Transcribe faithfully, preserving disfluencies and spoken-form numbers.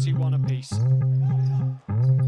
forty-one apiece.